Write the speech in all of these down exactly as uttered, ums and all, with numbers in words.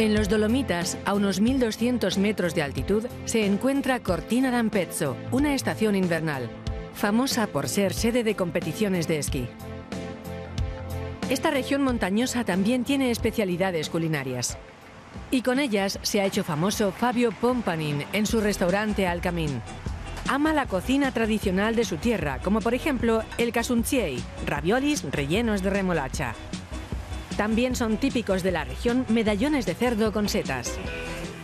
En los Dolomitas, a unos mil doscientos metros de altitud, se encuentra Cortina d'Ampezzo, una estación invernal, famosa por ser sede de competiciones de esquí. Esta región montañosa también tiene especialidades culinarias. Y con ellas se ha hecho famoso Fabio Pompanin en su restaurante Al Camín. Ama la cocina tradicional de su tierra, como por ejemplo el casunziei, raviolis rellenos de remolacha. También son típicos de la región medallones de cerdo con setas.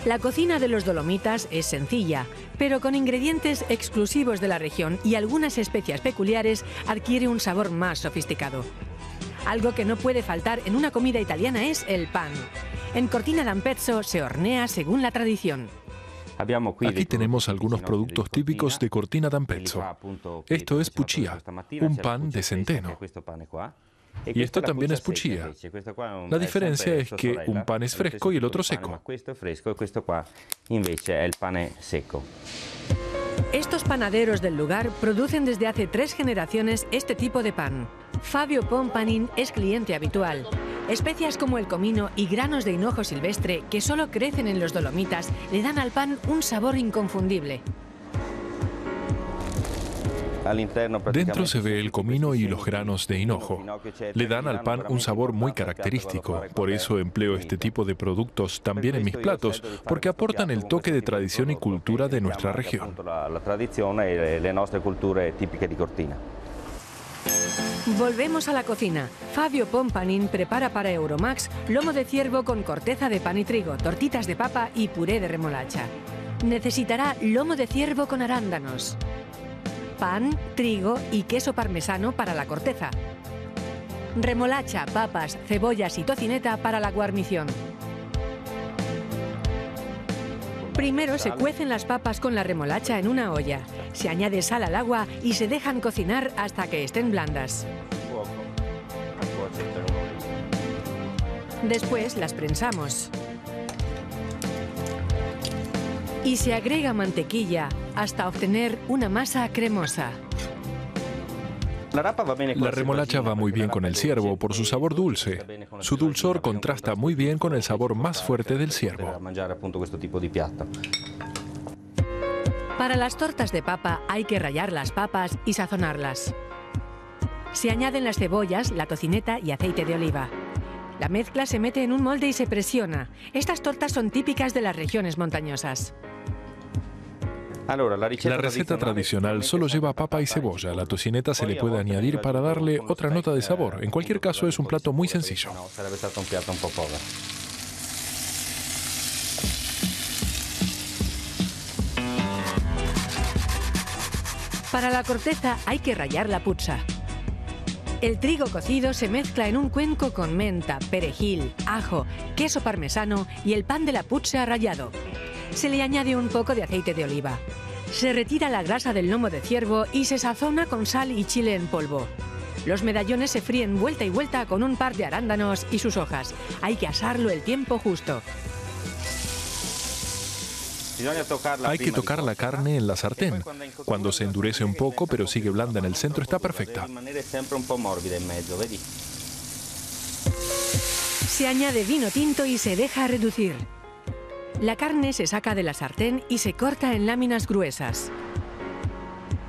La cocina de los Dolomitas es sencilla, pero con ingredientes exclusivos de la región y algunas especias peculiares adquiere un sabor más sofisticado. Algo que no puede faltar en una comida italiana es el pan. En Cortina d'Ampezzo se hornea según la tradición. Aquí tenemos algunos productos típicos de Cortina d'Ampezzo. Esto es puccia, un pan de centeno. Y esto también es puccia. La diferencia es que un pan es fresco y el otro seco. Estos panaderos del lugar producen desde hace tres generaciones este tipo de pan. Fabio Pompanin es cliente habitual. Especias como el comino y granos de hinojo silvestre, que solo crecen en los Dolomitas, le dan al pan un sabor inconfundible. Dentro se ve el comino y los granos de hinojo. Le dan al pan un sabor muy característico. Por eso empleo este tipo de productos también en mis platos, porque aportan el toque de tradición y cultura de nuestra región. Volvemos a la cocina. Fabio Pompanin prepara para Euromax lomo de ciervo con corteza de pan y trigo, tortitas de papa y puré de remolacha. Necesitará lomo de ciervo con arándanos, pan, trigo y queso parmesano para la corteza, remolacha, papas, cebollas y tocineta para la guarnición. Primero se cuecen las papas con la remolacha en una olla, se añade sal al agua y se dejan cocinar hasta que estén blandas. Después las prensamos y se agrega mantequilla hasta obtener una masa cremosa. La remolacha va muy bien con el ciervo por su sabor dulce. Su dulzor contrasta muy bien con el sabor más fuerte del ciervo. Para las tortas de papa hay que rallar las papas y sazonarlas. Se añaden las cebollas, la tocineta y aceite de oliva. La mezcla se mete en un molde y se presiona. Estas tortas son típicas de las regiones montañosas. La receta tradicional solo lleva papa y cebolla. La tocineta se le puede añadir para darle otra nota de sabor. En cualquier caso, es un plato muy sencillo. Para la corteza hay que rallar la puccia. El trigo cocido se mezcla en un cuenco con menta, perejil, ajo, queso parmesano y el pan de la puccia rallado. Se le añade un poco de aceite de oliva. Se retira la grasa del lomo de ciervo y se sazona con sal y chile en polvo. Los medallones se fríen vuelta y vuelta con un par de arándanos y sus hojas. Hay que asarlo el tiempo justo. Hay que tocar la carne en la sartén. Cuando se endurece un poco, pero sigue blanda en el centro, está perfecta. Se añade vino tinto y se deja reducir. La carne se saca de la sartén y se corta en láminas gruesas.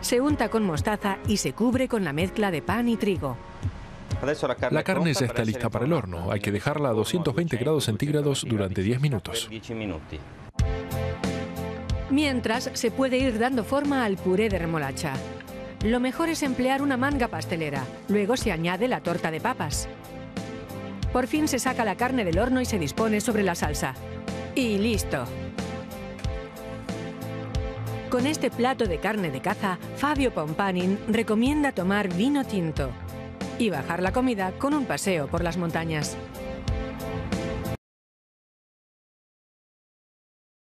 Se unta con mostaza y se cubre con la mezcla de pan y trigo. La carne ya está lista para el horno. Hay que dejarla a doscientos veinte grados centígrados durante diez minutos. Mientras, se puede ir dando forma al puré de remolacha. Lo mejor es emplear una manga pastelera. Luego se añade la torta de papas. Por fin se saca la carne del horno y se dispone sobre la salsa. Y listo. Con este plato de carne de caza, Fabio Pompanin recomienda tomar vino tinto y bajar la comida con un paseo por las montañas.